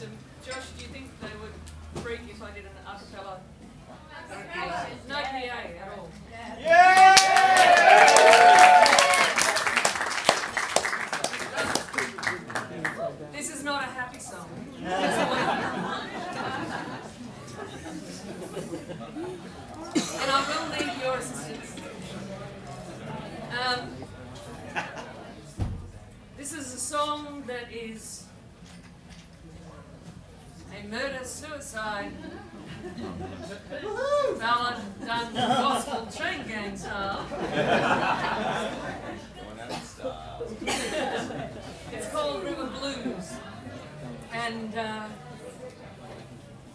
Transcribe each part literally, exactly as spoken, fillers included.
system. Josh, do you think they would freak if I did an a cappella? No P A at all. Yeah! This is not a happy song. And I will need your assistance. Um, this is a song that is a murder-suicide ballad done gospel train gang style. It's called River Blues, and uh,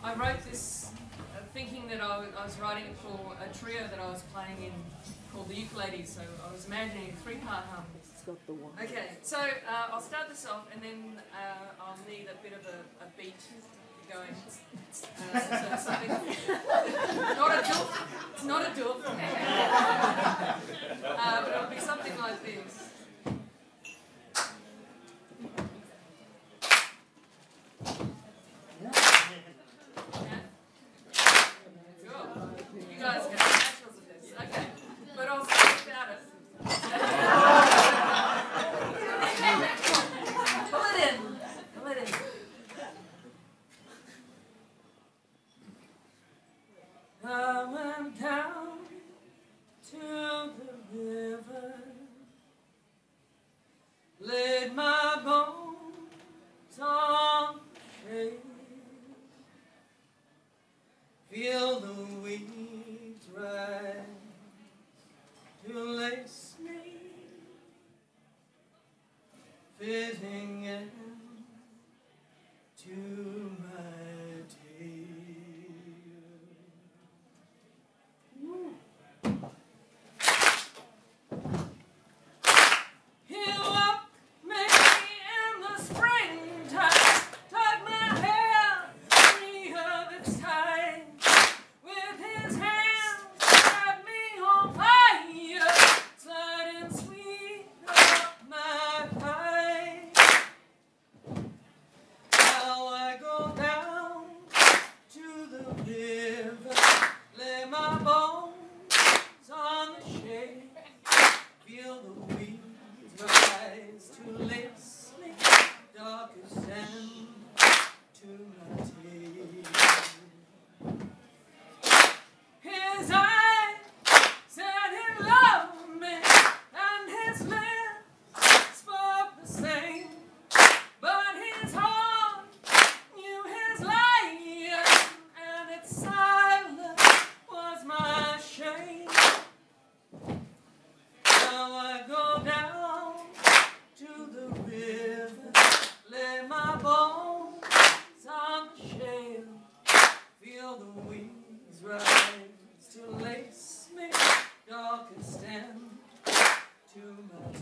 I wrote this uh, thinking that I, I was writing it for a trio that I was playing in called the Ukuleles, so I was imagining a three-part hum. Okay, so uh, I'll start this off, and then uh, I'll need a bit of a, a beat going. Uh, so something not a doof. It's not a doof. uh, but it'll be something like this. I went down to the river, laid my bones on the shore, feel the waves rise to lace me, fitting in to my to lace me dark and stand to my